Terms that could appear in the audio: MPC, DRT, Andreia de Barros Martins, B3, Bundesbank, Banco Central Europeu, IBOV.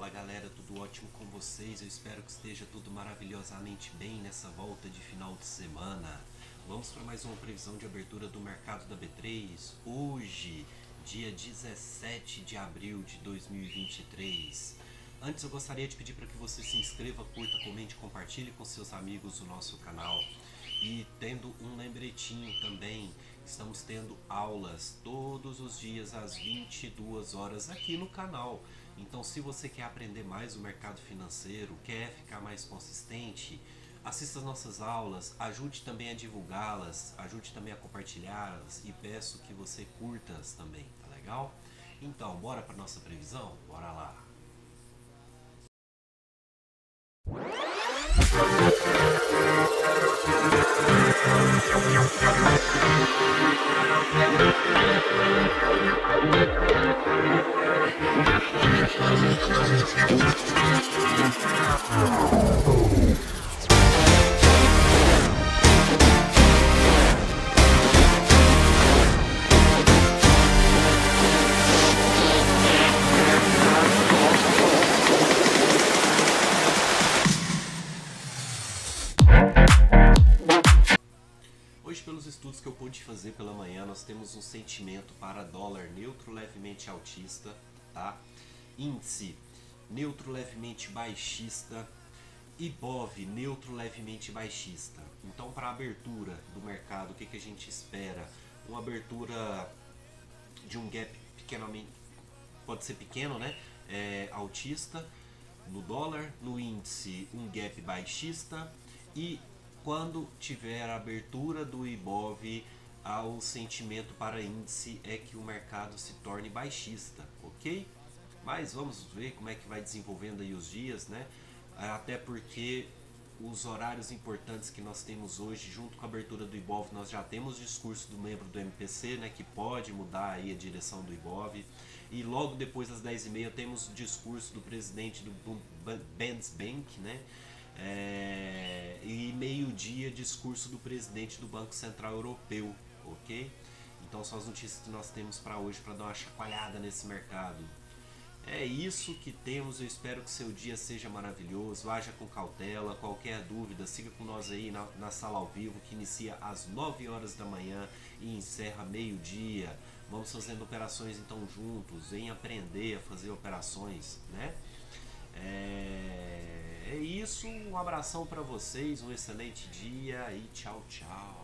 Fala galera, tudo ótimo com vocês? Eu espero que esteja tudo maravilhosamente bem nessa volta de final de semana. Vamos para mais uma previsão de abertura do mercado da B3. Hoje, dia 17 de abril de 2023. Antes eu gostaria de pedir para que você se inscreva, curta, comente, compartilhe com seus amigos o nosso canal. E tendo um lembretinho também, estamos tendo aulas todos os dias às 22 horas aqui no canal. Então se você quer aprender mais o mercado financeiro, quer ficar mais consistente, assista as nossas aulas, ajude também a divulgá-las, ajude também a compartilhá-las e peço que você curtas também, tá legal? Então bora para nossa previsão? Bora lá! Pelos estudos que eu pude fazer pela manhã, nós temos um sentimento para dólar neutro levemente altista, tá? Índice neutro levemente baixista, IBOV neutro levemente baixista. Então, para a abertura do mercado, o que a gente espera? Uma abertura de um gap pequenamente, pode ser pequeno, né? Altista no dólar, no índice um gap baixista e quando tiver a abertura do IBOV, o sentimento para índice é que o mercado se torne baixista, ok? Mas vamos ver como é que vai desenvolvendo aí os dias, né? Até porque os horários importantes que nós temos hoje, junto com a abertura do IBOV, nós já temos o discurso do membro do MPC, né? Que pode mudar aí a direção do IBOV. E logo depois das 10h30 temos o discurso do presidente do Bundesbank, né? E meio-dia, discurso do presidente do Banco Central Europeu, ok? Então são as notícias que nós temos para hoje, para dar uma chacoalhada nesse mercado. É isso que temos, eu espero que seu dia seja maravilhoso, haja com cautela, qualquer dúvida, siga com nós aí na sala ao vivo, que inicia às 9 horas da manhã e encerra meio-dia. Vamos fazendo operações então juntos, vem aprender a fazer operações, né? É isso, um abração para vocês, um excelente dia e tchau, tchau.